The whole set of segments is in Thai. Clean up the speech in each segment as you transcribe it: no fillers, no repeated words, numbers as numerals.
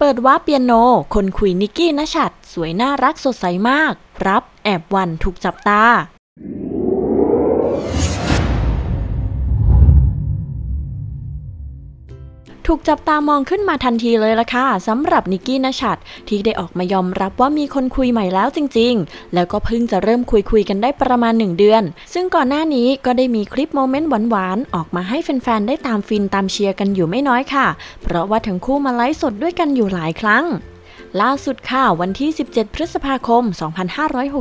เปิดวาร์ปเปียโนคนคุยนิกกี้ณฉัตรสวยน่ารักสดใสมากรับแอบวันถูกจับตาถูกจับตามองขึ้นมาทันทีเลยล่ะค่ะสำหรับนิกกี้ณฉัตรที่ได้ออกมายอมรับว่ามีคนคุยใหม่แล้วจริงๆแล้วก็เพิ่งจะเริ่มคุยกันได้ประมาณ1เดือนซึ่งก่อนหน้านี้ก็ได้มีคลิปโมเมนต์หวานๆออกมาให้แฟนๆได้ตามฟินตามเชียร์กันอยู่ไม่น้อยค่ะเพราะว่าทั้งคู่มาไลฟ์สดด้วยกันอยู่หลายครั้งล่าสุดค่ะวันที่17พฤษภาคม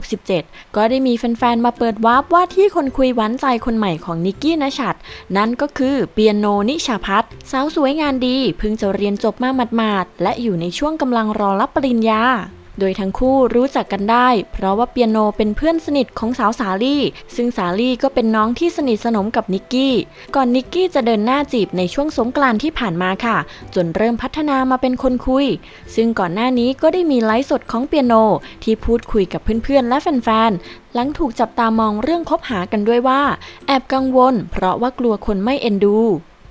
2567ก็ได้มีแฟนๆมาเปิดวาร์ปว่าที่คนคุยหวานใจคนใหม่ของนิกกี้ณฉัตรนั่นก็คือเปียโนนิชาภัทรสาวสวยงานดีเพิ่งจะเรียนจบมาหมาดๆและอยู่ในช่วงกำลังรอรับปริญญาโดยทั้งคู่รู้จักกันได้เพราะว่าเปียโนเป็นเพื่อนสนิทของสาวสาลี่ซึ่งสาลี่ก็เป็นน้องที่สนิทสนมกับนิกกี้ก่อนนิกกี้จะเดินหน้าจีบในช่วงสงกรานต์ที่ผ่านมาค่ะจนเริ่มพัฒนามาเป็นคนคุยซึ่งก่อนหน้านี้ก็ได้มีไลฟ์สดของเปียโนที่พูดคุยกับเพื่อนๆและแฟนๆหลังถูกจับตามองเรื่องคบหากันด้วยว่าแอบกังวลเพราะว่ากลัวคนไม่เอ็นดู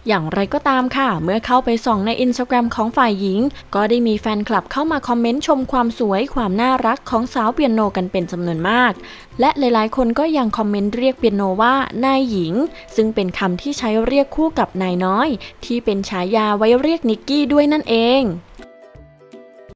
อย่างไรก็ตามค่ะเมื่อเข้าไปส่องใน Instagram ของฝ่ายหญิงก็ได้มีแฟนคลับเข้ามาคอมเมนต์ชมความสวยความน่ารักของสาวเปียโนกันเป็นจำนวนมากและหลายๆคนก็ยังคอมเมนต์เรียกเปียโนว่านายหญิงซึ่งเป็นคำที่ใช้เรียกคู่กับนายน้อยที่เป็นฉายาไว้เรียกนิกกี้ด้วยนั่นเอง